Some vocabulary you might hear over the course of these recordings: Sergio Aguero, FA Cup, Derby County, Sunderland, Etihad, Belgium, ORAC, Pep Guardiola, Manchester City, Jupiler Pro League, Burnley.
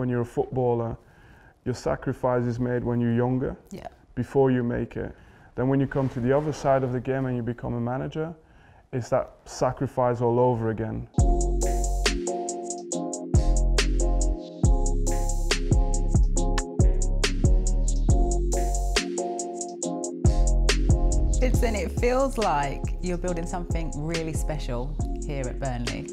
when you're a footballer, your sacrifice is made when you're younger, before you make it. Then when you come to the other side of the game and you become a manager, it's that sacrifice all over again. And it feels like you're building something really special here at Burnley.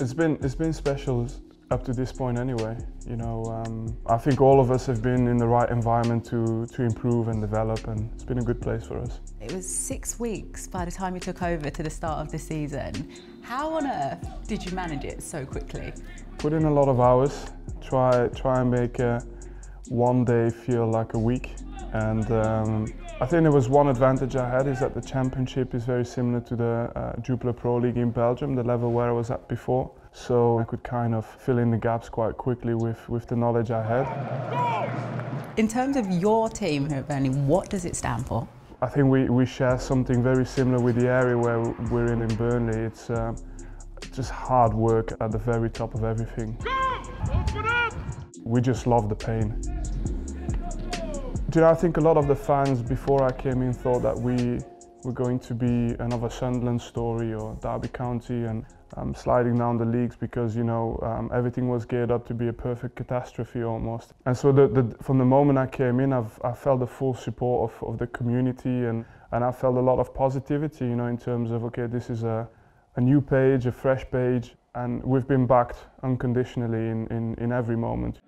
It's been special up to this point anyway. You know, I think all of us have been in the right environment to improve and develop, and it's been a good place for us. It was 6 weeks by the time you took over to the start of the season. How on earth did you manage it so quickly? Put in a lot of hours, try and make one day feel like a week, and I think there was one advantage I had, is that the championship is very similar to the Jupiler Pro League in Belgium, the level where I was at before. So I could kind of fill in the gaps quite quickly with the knowledge I had. In terms of your team here at Burnley, what does it stand for? I think we share something very similar with the area where we're in Burnley. It's just hard work at the very top of everything. Go! Open up! We just love the pain. You know, I think a lot of the fans before I came in thought that we were going to be another Sunderland story or Derby County and sliding down the leagues because, you know, everything was geared up to be a perfect catastrophe almost. And so from the moment I came in, I felt the full support of the community, and I felt a lot of positivity, you know, in terms of, okay, this is a new page, a fresh page, and we've been backed unconditionally in every moment.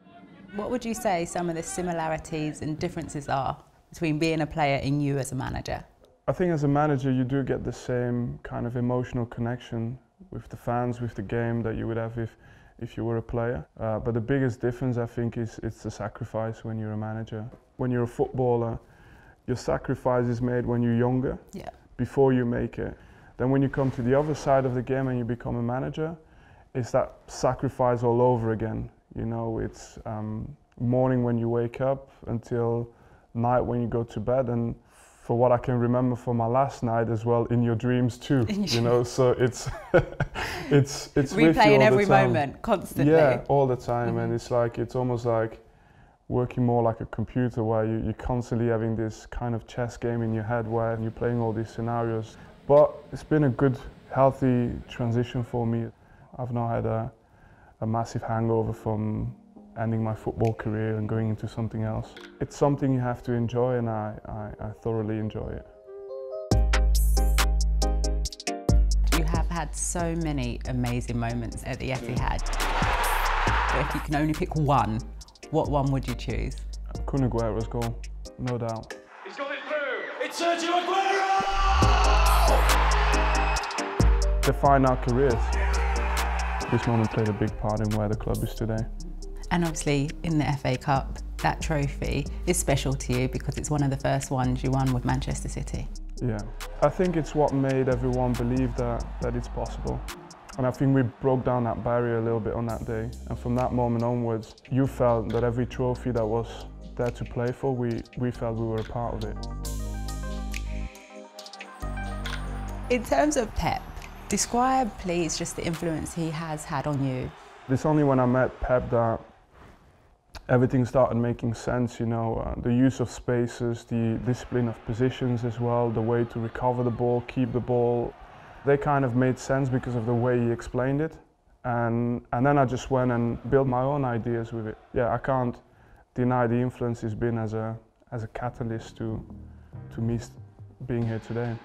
What would you say some of the similarities and differences are between being a player and you as a manager? I think as a manager you do get the same kind of emotional connection with the fans, with the game, that you would have if you were a player. But the biggest difference, I think, is it's the sacrifice when you're a manager. When you're a footballer, your sacrifice is made when you're younger, before you make it. Then when you come to the other side of the game and you become a manager, it's that sacrifice all over again. You know, it's morning when you wake up until night when you go to bed, and for what I can remember from my last night as well, in your dreams too. You know, so it's replaying every moment constantly. Yeah, all the time, and it's like it's almost like working more like a computer, where you're constantly having this kind of chess game in your head, where you're playing all these scenarios. But it's been a good, healthy transition for me. I've not had a massive hangover from ending my football career and going into something else. It's something you have to enjoy, and I thoroughly enjoy it. You have had so many amazing moments at the Etihad. If you can only pick one, what one would you choose? Kun Aguero's goal, no doubt. He's got it through! It's Sergio Aguero! Define our careers. This moment played a big part in where the club is today. And obviously in the FA Cup, that trophy is special to you because it's one of the first ones you won with Manchester City. Yeah, I think it's what made everyone believe that it's possible. And I think we broke down that barrier a little bit on that day. And from that moment onwards, you felt that every trophy that was there to play for, we felt we were a part of it. In terms of Pep, describe, please, just the influence he has had on you. It's only when I met Pep that everything started making sense, you know, the use of spaces, the discipline of positions as well, the way to recover the ball, keep the ball. They kind of made sense because of the way he explained it. And then I just went and built my own ideas with it. Yeah, I can't deny the influence he's been as a catalyst to me being here today.